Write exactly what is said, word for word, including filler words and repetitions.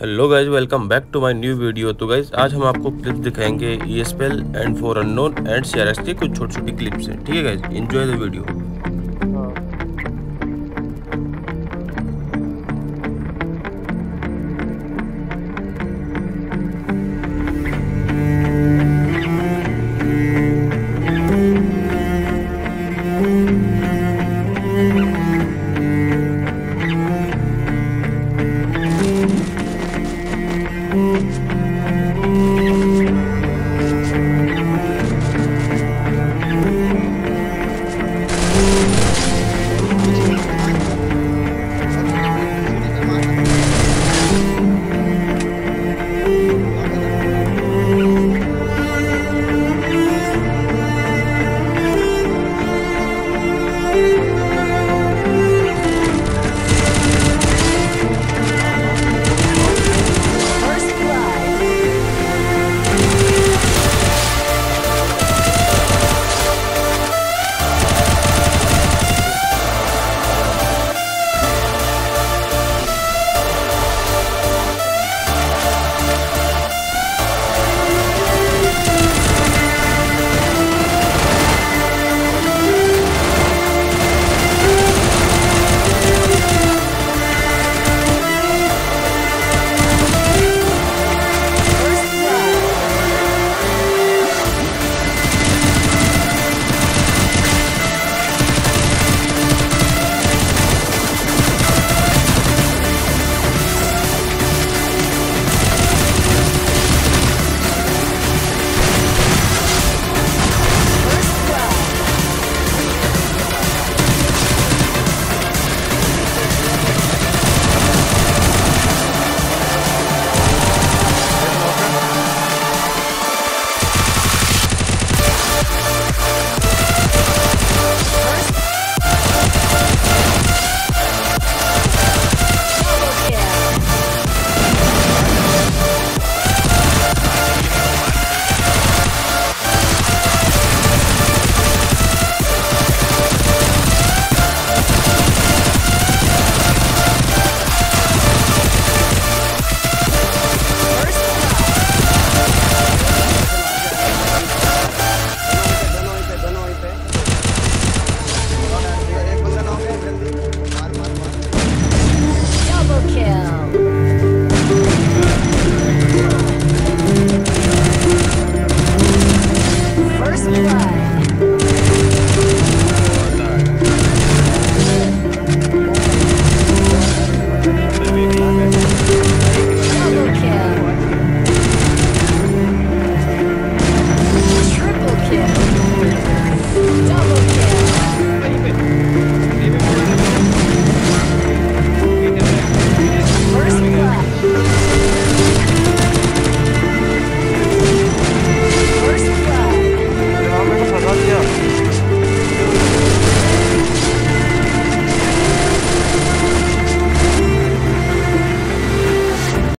Hello guys, welcome back to my new video. तो guys आज हम आपको क्लिप्स दिखाएंगे E S P L and for unknown and C R S T, कुछ छोटी छोटी क्लिप्स हैं। ठीक है गाइज, एंजॉय द वीडियो।